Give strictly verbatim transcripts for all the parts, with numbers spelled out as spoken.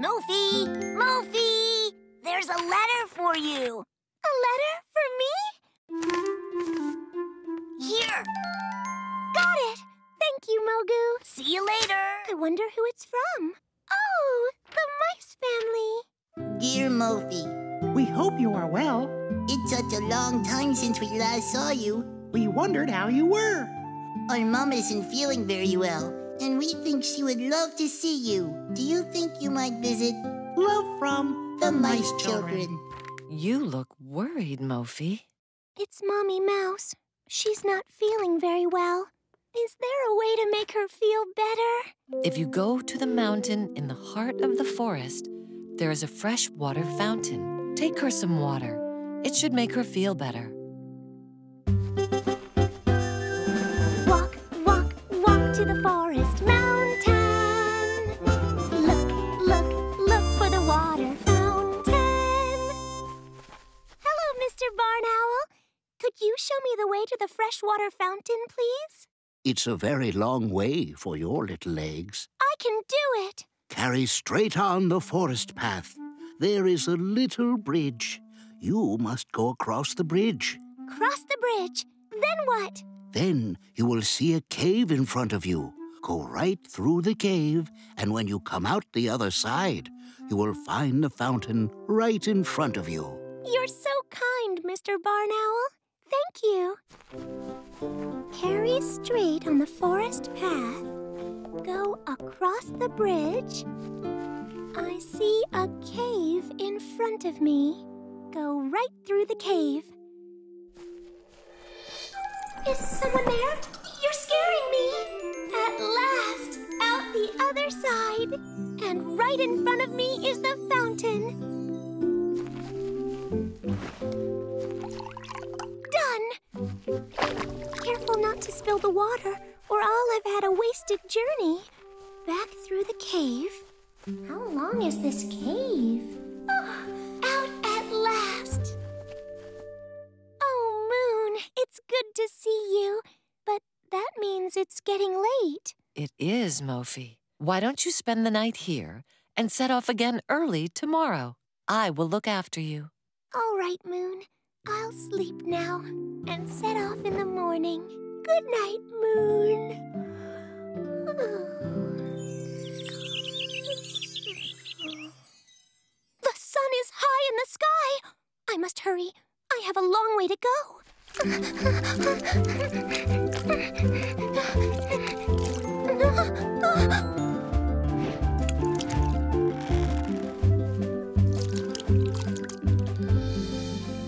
Mofy! Mofy! There's a letter for you! A letter for me? Here! Got it! Thank you, Mogu! See you later! I wonder who it's from. Oh, the Mice family! Dear Mofy, we hope you are well. It's such a long time since we last saw you. We wondered how you were. Our mom isn't feeling very well, and we think she would love to see you. Do you think you might visit? Love from the, the Mice Children. You look worried, Mofy. It's Mommy Mouse. She's not feeling very well. Is there a way to make her feel better? If you go to the mountain in the heart of the forest, there is a fresh water fountain. Take her some water. It should make her feel better. To the forest mountain. Look, look, look for the water fountain. Hello, Mister Barn Owl. Could you show me the way to the freshwater fountain, please? It's a very long way for your little legs. I can do it. Carry straight on the forest path. There is a little bridge. You must go across the bridge. Cross the bridge? Then what? Then you will see a cave in front of you. Go right through the cave, and when you come out the other side, you will find the fountain right in front of you. You're so kind, Mister Barn Owl. Thank you. Carry straight on the forest path. Go across the bridge. I see a cave in front of me. Go right through the cave. Is someone there? You're scaring me! At last, out the other side. And right in front of me is the fountain. Done! Careful not to spill the water, or I'll have had a wasted journey. Back through the cave. How long is this cave? Oh, out at last! It's good to see you, but that means it's getting late. It is, Mofy. Why don't you spend the night here and set off again early tomorrow? I will look after you. All right, Moon. I'll sleep now and set off in the morning. Good night, Moon. The sun is high in the sky. I must hurry. I have a long way to go.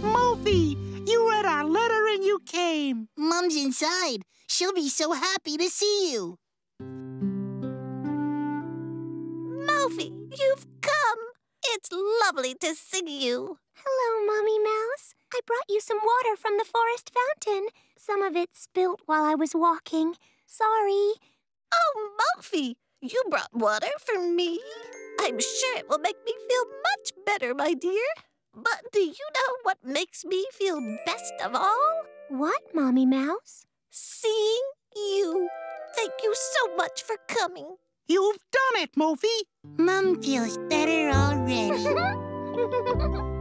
Mofy, you read our letter and you came. Mom's inside. She'll be so happy to see you. Mofy, you've come. It's lovely to see you. Hello, Mommy Mouse. I brought you some water from the forest fountain. Some of it spilt while I was walking. Sorry. Oh, Mofy, you brought water for me. I'm sure it will make me feel much better, my dear. But do you know what makes me feel best of all? What, Mommy Mouse? Seeing you. Thank you so much for coming. You've done it, Mofy. Mom feels better already.